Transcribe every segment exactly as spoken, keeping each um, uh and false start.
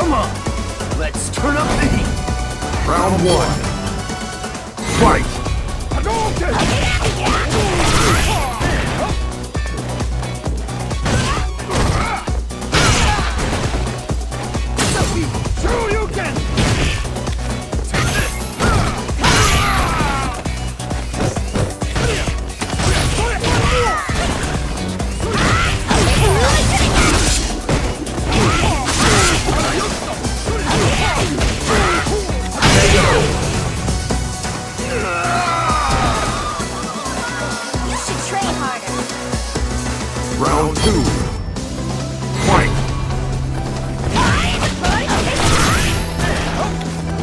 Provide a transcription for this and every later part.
Come on, let's turn up the heat. Round one. Fight. Round two. Fight.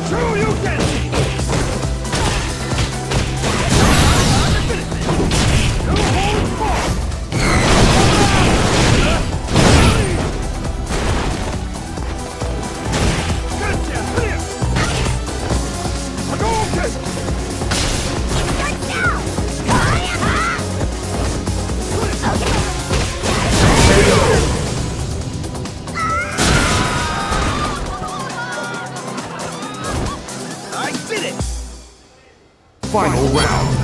True, you can. Final round.